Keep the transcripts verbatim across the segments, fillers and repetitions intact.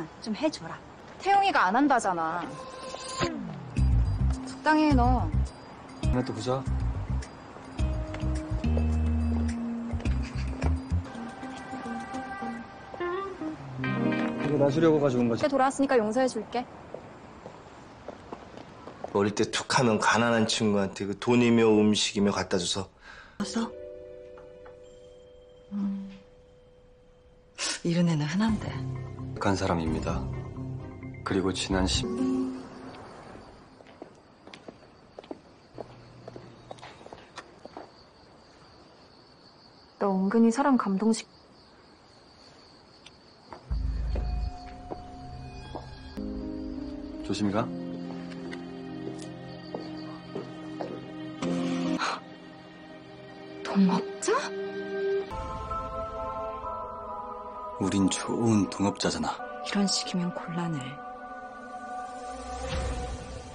있으니까 좀 해줘라. 태용이가 안 한다잖아. 적당히 해, 너. 다음에 또 보자. 이거 나 주려고 가져온 거지. 돌아왔으니까 용서해줄게. 어릴 때 툭 하면 가난한 친구한테 그 돈이며 음식이며 갖다 줘서. 왔어? 음. 이런 애는 흔한데. 착한 사람입니다. 그리고 지난 십... 너 은근히 사람 감동시... 조심히 가. 동업자? 우린 좋은 동업자잖아. 이런 식이면 곤란해.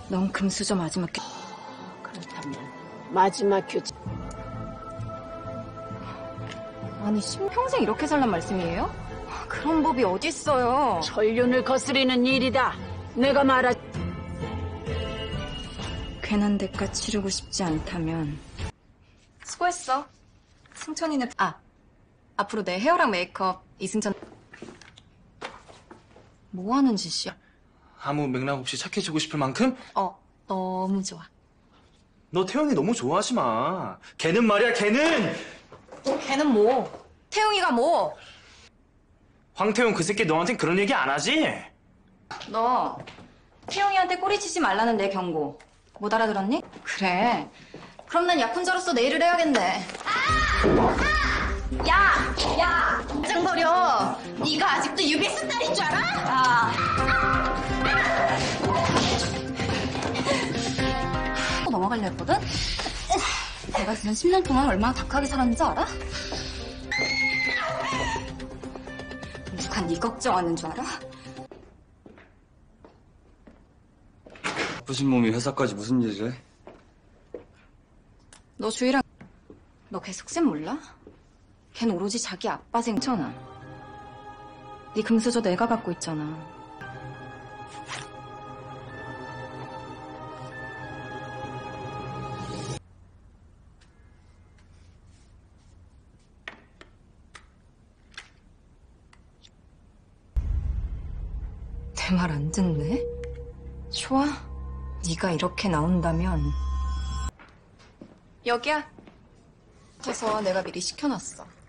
넌 금수저 마지막 교... 그렇다면 마지막 교지... 아니, 평생 이렇게 살란 말씀이에요? 그런 법이 어딨어요. 전륜을 거스리는 일이다. 내가 말하... 괜한 대가 치르고 싶지 않다면... 수고했어. 승천이는... 아, 앞으로 내 헤어랑 메이크업 이승천... 뭐하는 짓이야? 아무 맥락 없이 착해지고 싶을 만큼? 어, 너무 좋아. 너 태용이 너무 좋아하지 마. 걔는 말이야, 걔는! 걔는 뭐? 태용이가 뭐? 황태용 그 새끼 너한텐 그런 얘기 안 하지? 너 태용이한테 꼬리치지 말라는 내 경고 못 알아들었니? 그래, 그럼 난 약혼자로서 내 일을 해야겠네. 아! 아! 야! 야! 짱거려. 네가 아직도 유비스 딸인 줄 알아? 아. 아! 아! 또 넘어가려 했거든? 내가 지난 십 년 동안 얼마나 닥하게 살았는지 알아? 누가 네 걱정하는 줄 알아? 바쁘신 몸이 회사까지 무슨 일을 해? 너 주희랑 너 걔 속셈 몰라? 걘 오로지 자기 아빠 생천아. 네 금수저 내가 갖고 있잖아. 내 말 안 듣네? 좋아. 네가 이렇게 나온다면 여기야. 그래서 내가 미리 시켜놨어.